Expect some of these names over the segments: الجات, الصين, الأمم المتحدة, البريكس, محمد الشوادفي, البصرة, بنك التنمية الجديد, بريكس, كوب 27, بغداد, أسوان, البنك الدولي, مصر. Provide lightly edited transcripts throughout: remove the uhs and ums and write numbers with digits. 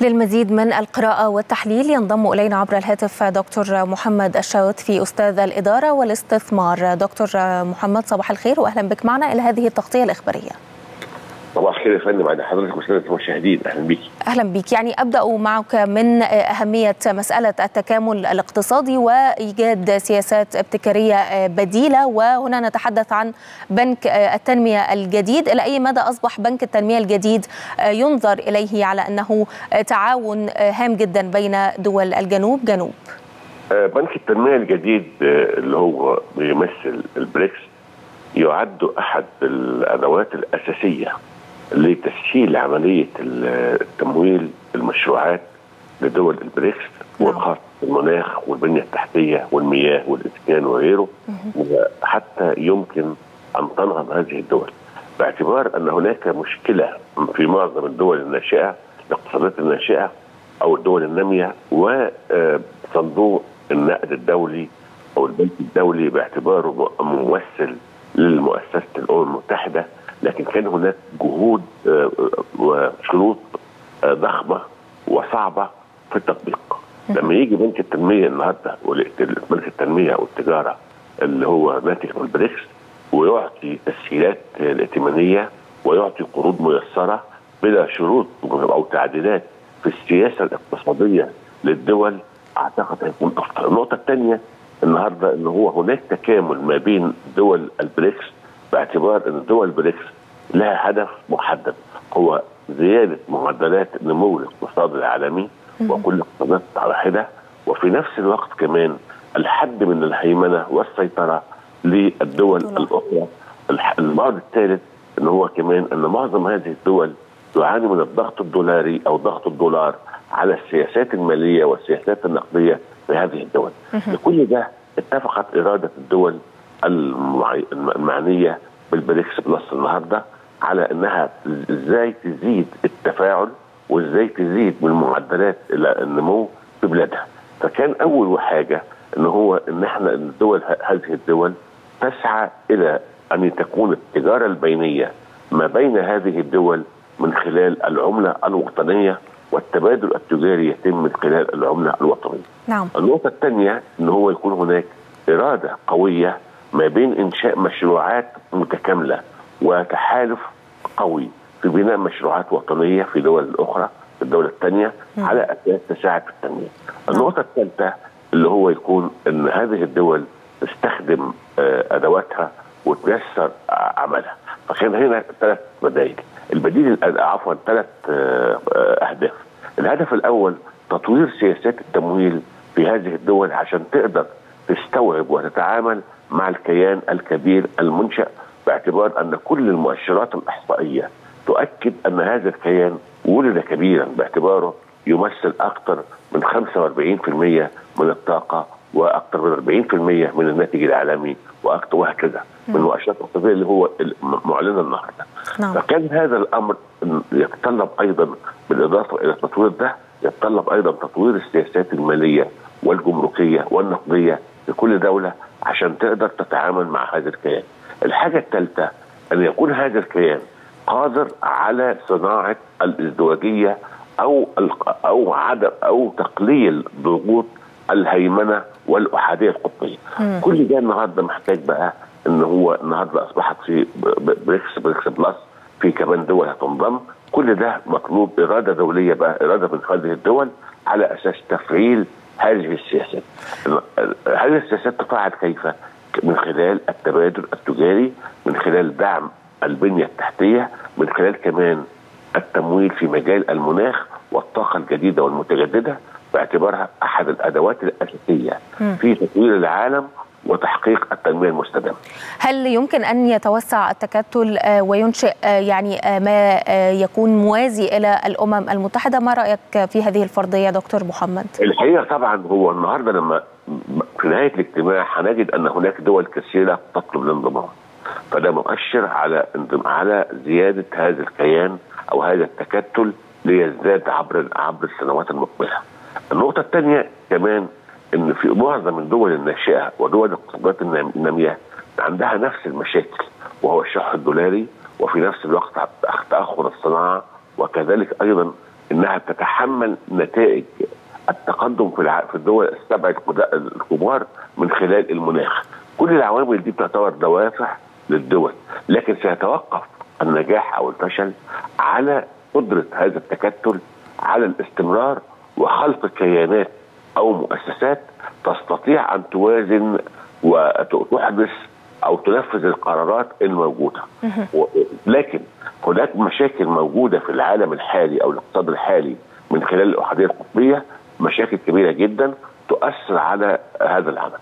للمزيد من القراءة والتحليل ينضم إلينا عبر الهاتف دكتور محمد الشوادفي أستاذ الإدارة والاستثمار. دكتور محمد صباح الخير وأهلا بك معنا إلى هذه التغطية الإخبارية. صباح الخير يا فندم، على حضرتك وسادة المشاهدين، أهلا بيك. أهلا بيك. يعني أبدأ معك من أهمية مسألة التكامل الاقتصادي وإيجاد سياسات ابتكارية بديلة، وهنا نتحدث عن بنك التنمية الجديد. إلى أي مدى أصبح بنك التنمية الجديد ينظر إليه على أنه تعاون هام جدا بين دول الجنوب؟ بنك التنمية الجديد اللي هو بيمثل البريكس يعد أحد الأدوات الأساسية لتسهيل عملية التمويل المشروعات لدول البريكس وخاصة المناخ والبنية التحتية والمياه والإسكان وغيره، وحتى يمكن أن تنهض هذه الدول باعتبار أن هناك مشكلة في معظم الدول الناشئة، الاقتصادات الناشئة أو الدول النامية، وصندوق النقد الدولي أو البنك الدولي باعتباره ممثل لمؤسسة الأمم المتحدة، لكن كان هناك جهود وشروط ضخمة وصعبة في التطبيق. لما يجي بنك التنمية النهارده بنك التنمية والتجارة اللي هو ناتج من البريكس ويعطي تسهيلات ائتمانية ويعطي قروض ميسرة بلا شروط أو تعديلات في السياسة الاقتصادية للدول، أعتقد هيكون أفضل. النقطة الثانية النهارده ان هو هناك تكامل ما بين دول البريكس باعتبار ان دول البريكس لها هدف محدد هو زياده معدلات نمو الاقتصاد العالمي وكل اقتصادات على حده، وفي نفس الوقت كمان الحد من الهيمنه والسيطره للدول الاخرى. البعد الثالث ان هو كمان ان معظم هذه الدول تعاني من الضغط الدولاري او ضغط الدولار على السياسات الماليه والسياسات النقديه لهذه الدول. لكل ده اتفقت إرادة الدول المعنية بالبريكس بلس النهارده على أنها إزاي تزيد التفاعل وإزاي تزيد من معدلات النمو في بلادها. فكان أول حاجة إن هو إن إحنا الدول هذه الدول تسعى إلى أن تكون التجارة البينية ما بين هذه الدول من خلال العملة الوطنية، والتبادل التجاري يتم من خلال العملة الوطنية. النقطة الثانية أن هو يكون هناك إرادة قوية ما بين إنشاء مشروعات متكاملة وتحالف قوي في بناء مشروعات وطنية في دول الأخرى في الدولة الثانية على أساس تساعد في التنمية. النقطة الثالثة اللي هو يكون أن هذه الدول تستخدم أدواتها وتيسر عملها. فكان هنا ثلاث بدائل، البديل عفوا ثلاث اهداف. الهدف الاول تطوير سياسات التمويل في هذه الدول عشان تقدر تستوعب وتتعامل مع الكيان الكبير المنشأ، باعتبار ان كل المؤشرات الاحصائيه تؤكد ان هذا الكيان ولد كبيرا باعتباره يمثل اكثر من 45% من الطاقه واكثر من 40% من الناتج العالمي واكثر وهكذا من مؤشرات الاقتصاديه اللي هو معلنه النهارده. فكان هذا الامر يتطلب ايضا بالاضافه الى التطوير ده يتطلب ايضا تطوير السياسات الماليه والجمركيه والنقديه لكل دوله عشان تقدر تتعامل مع هذا الكيان. الحاجه الثالثه ان يكون هذا الكيان قادر على صناعه الازدواجيه او عدم او تقليل ضغوط الهيمنه والاحاديه القطبيه. كل ده النهارده محتاج بقى ان هو النهارده اصبحت في بريكس بلس في كمان دول هتنضم. كل ده مطلوب اراده دوليه بقى، اراده من هذه الدول على اساس تفعيل هذه السياسات. هذه السياسات تفعل كيف؟ من خلال التبادل التجاري، من خلال دعم البنيه التحتيه، من خلال كمان التمويل في مجال المناخ والطاقه الجديده والمتجدده باعتبارها احد الادوات الاساسيه في تطوير العالم وتحقيق التنمية المستدامة. هل يمكن أن يتوسع التكتل وينشئ يعني ما يكون موازي إلى الأمم المتحدة؟ ما رأيك في هذه الفرضية دكتور محمد؟ الحقيقة طبعا هو النهاردة لما في نهاية الاجتماع هنجد أن هناك دول كثيرة تطلب الانضمام، فده مؤشر على زيادة هذا الكيان أو هذا التكتل ليزداد عبر السنوات المقبلة. النقطة الثانية كمان ان في معظم الدول الناشئه ودول الاقتصادات الناميه عندها نفس المشاكل، وهو الشح الدولاري وفي نفس الوقت تاخر الصناعه وكذلك ايضا انها تتحمل نتائج التقدم في الدول السبع الكبار من خلال المناخ. كل العوامل دي تعتبر دوافع للدول، لكن سيتوقف النجاح او الفشل على قدرة هذا التكتل على الاستمرار وخلق كيانات او مؤسسات تستطيع ان توازن وتحدث او تنفذ القرارات الموجوده. لكن هناك مشاكل موجوده في العالم الحالي او الاقتصاد الحالي من خلال الاحاديه القطبيه، مشاكل كبيره جدا تؤثر على هذا العمل،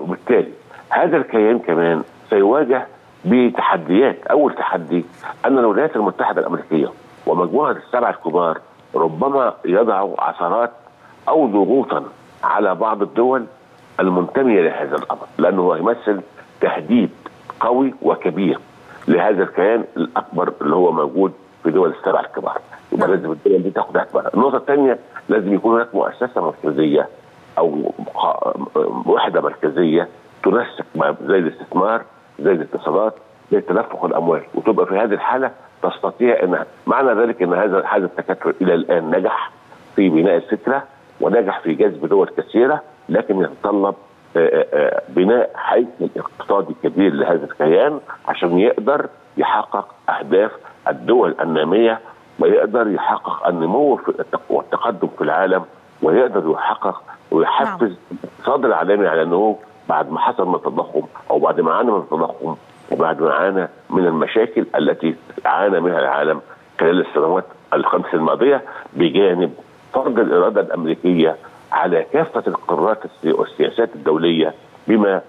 وبالتالي هذا الكيان كمان سيواجه بتحديات. اول تحدي ان الولايات المتحده الامريكيه ومجموعه السبعه الكبار ربما يضعوا عثرات او ضغوطا على بعض الدول المنتميه لهذا الامر، لانه هو يمثل تهديد قوي وكبير لهذا الكيان الاكبر اللي هو موجود في دول السبع الكبار. يبقى لازم الدول دي تاخد اعتبارها. النقطه الثانيه لازم يكون هناك مؤسسه مركزيه او وحده مركزيه تنسق زي الاستثمار، زي الاتصالات، زي تدفق الاموال، وتبقى في هذه الحاله تستطيع انها، معنى ذلك ان هذا التكتل الى الان نجح في بناء الفكره ونجح في جذب دول كثيره، لكن يتطلب بناء حيز اقتصادي كبير لهذا الكيان عشان يقدر يحقق اهداف الدول الناميه ويقدر يحقق النمو والتقدم في العالم ويقدر يحقق ويحفز الاقتصاد العالمي على النمو بعد ما حصل من التضخم او بعد ما عانى من التضخم وبعد ما عانى من المشاكل التي عانى منها العالم خلال السنوات الخمس الماضيه، بجانب فرض الاراده الامريكيه على كافه القرارات والسياسات الدوليه بما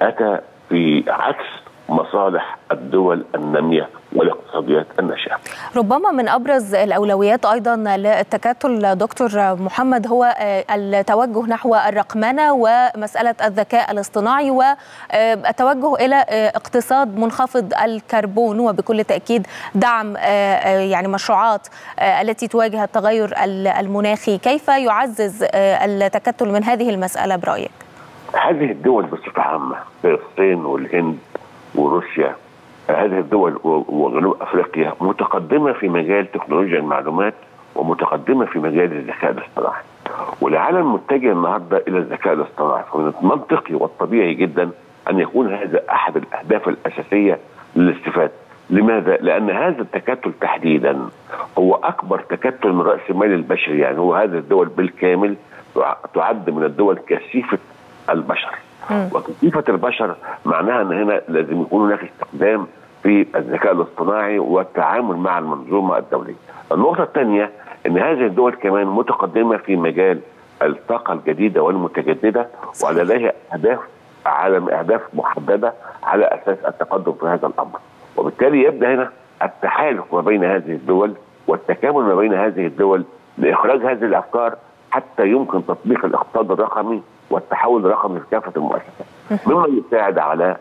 اتى في عكس مصالح الدول الناميه والاقتصاديات الناشئه. ربما من ابرز الاولويات ايضا للتكتل دكتور محمد هو التوجه نحو الرقمنه ومساله الذكاء الاصطناعي والتوجه الى اقتصاد منخفض الكربون، وبكل تاكيد دعم يعني مشروعات التي تواجه التغير المناخي. كيف يعزز التكتل من هذه المساله برايك؟ هذه الدول بصفه عامه الصين والهند وروسيا، هذه الدول وجنوب افريقيا متقدمه في مجال تكنولوجيا المعلومات ومتقدمه في مجال الذكاء الاصطناعي، والعالم متجه النهارده الى الذكاء الاصطناعي، فمن المنطقي والطبيعي جدا ان يكون هذا احد الاهداف الاساسيه للاستفاده. لماذا؟ لان هذا التكتل تحديدا هو اكبر تكتل من راس المال البشري، يعني هو هذه الدول بالكامل تعد من الدول كثيفه البشر. وكثيفة البشر معناها ان هنا لازم يكون هناك استخدام في الذكاء الاصطناعي والتعامل مع المنظومه الدوليه. النقطه الثانيه ان هذه الدول كمان متقدمه في مجال الطاقه الجديده والمتجدده ولديها اهداف محدده على اساس التقدم في هذا الامر. وبالتالي يبدا هنا التحالف ما بين هذه الدول والتكامل ما بين هذه الدول لاخراج هذه الافكار حتى يمكن تطبيق الاقتصاد الرقمي والتحول الرقمي في كافه المؤسسات، مما يساعد على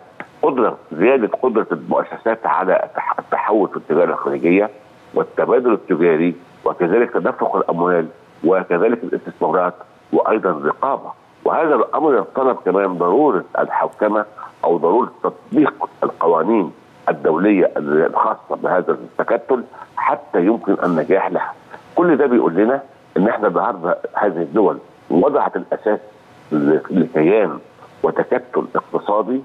زياده قدره المؤسسات على التحول في التجاره الخارجيه والتبادل التجاري، وكذلك تدفق الاموال وكذلك الاستثمارات وايضا الرقابه. وهذا الامر يتطلب كمان ضروره الحوكمه او ضروره تطبيق القوانين الدوليه الخاصه بهذا التكتل حتى يمكن النجاح لها. كل ده بيقول لنا ان احنا النهارده هذه الدول وضعت الاساس لكيان وتكتل اقتصادي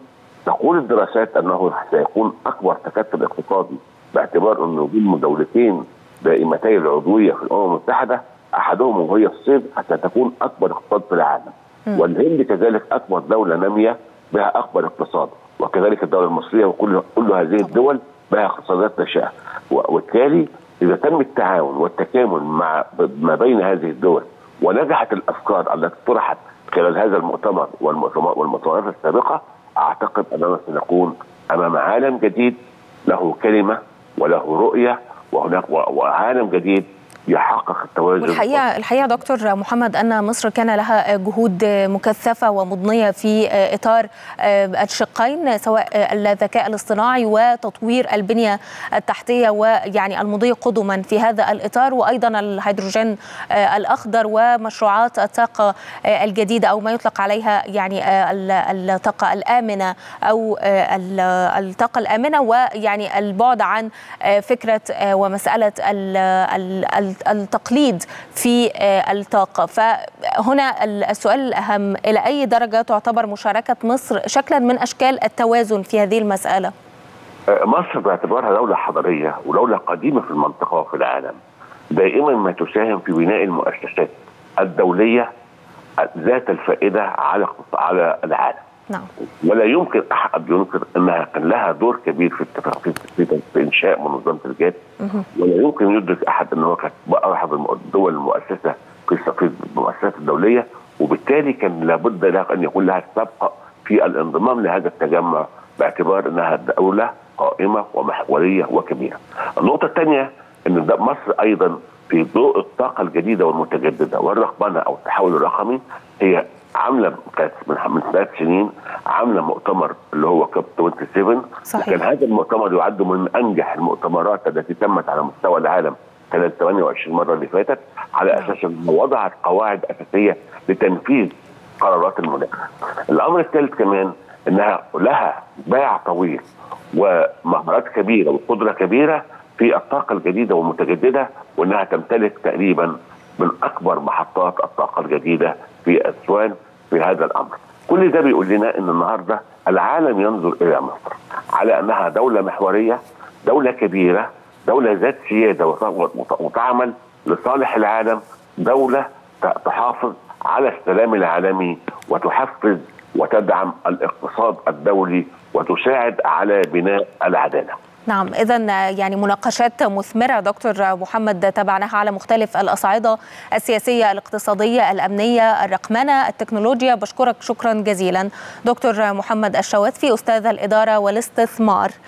تقول الدراسات انه سيكون اكبر تكتل اقتصادي باعتبار انه وجود دولتين دائمتي العضويه في الامم المتحده، احدهم وهي الصين حتى تكون اكبر اقتصاد في العالم، والهند كذلك اكبر دوله ناميه بها اكبر اقتصاد، وكذلك الدوله المصريه وكل هذه الدول بها اقتصادات ناشئه. وبالتالي اذا تم التعاون والتكامل ما بين هذه الدول ونجحت الافكار التي طرحت خلال هذا المؤتمر والمؤتمرات السابقه، اعتقد اننا سنكون امام عالم جديد له كلمه وله رؤيه وعالم جديد يحقق التوازن. الحقيقة دكتور محمد أن مصر كان لها جهود مكثفة ومضنية في إطار الشقين سواء الذكاء الاصطناعي وتطوير البنية التحتية، ويعني المضي قدما في هذا الإطار، وأيضا الهيدروجين الأخضر ومشروعات الطاقة الجديدة أو ما يطلق عليها يعني الطاقة الآمنة أو الطاقة الآمنة، ويعني البعد عن فكرة ومسألة التقليد في الطاقة. فهنا السؤال الأهم، إلى أي درجة تعتبر مشاركة مصر شكلا من أشكال التوازن في هذه المسألة؟ مصر باعتبارها دولة حضارية ودولة قديمة في المنطقة وفي العالم، دائما ما تساهم في بناء المؤسسات الدولية ذات الفائدة على العالم. نعم. ولا يمكن أحد ينكر أنها كان لها دور كبير في إنشاء منظمة الجات، ولا يمكن يدرك أحد أنها كانت أحد الدول المؤسسة في المؤسسات الدولية، وبالتالي كان لابد لها أن يكون لها سبق في الانضمام لهذا التجمع باعتبار أنها دولة قائمة ومحورية وكبيرة. النقطة الثانية أن مصر أيضا في ضوء الطاقة الجديدة والمتجددة والرقمنة أو التحول الرقمي، هي عامله كانت من 3 سنين عامله مؤتمر اللي هو كوب 27. صحيح. كان هذا المؤتمر يعد من انجح المؤتمرات التي تمت على مستوى العالم خلال 28 مره اللي فاتت، على اساس انه وضعت قواعد اساسيه لتنفيذ قرارات المناخ. الامر الثالث كمان انها لها باع طويل ومهارات كبيره وقدره كبيره في الطاقه الجديده والمتجدده، وانها تمتلك تقريبا من اكبر محطات الطاقه الجديده في أسوان في هذا الأمر. كل ده بيقول لنا أن النهاردة العالم ينظر إلى مصر على أنها دولة محورية، دولة كبيرة، دولة ذات سيادة وتعمل لصالح العالم، دولة تحافظ على السلام العالمي وتحفز وتدعم الاقتصاد الدولي وتساعد على بناء العدالة. نعم، إذن يعني مناقشات مثمرة دكتور محمد تابعناها على مختلف الأصعدة السياسية، الاقتصادية، الأمنية، الرقمنة، التكنولوجيا. بشكرك شكرا جزيلا دكتور محمد الشوادفي، أستاذ الإدارة والاستثمار.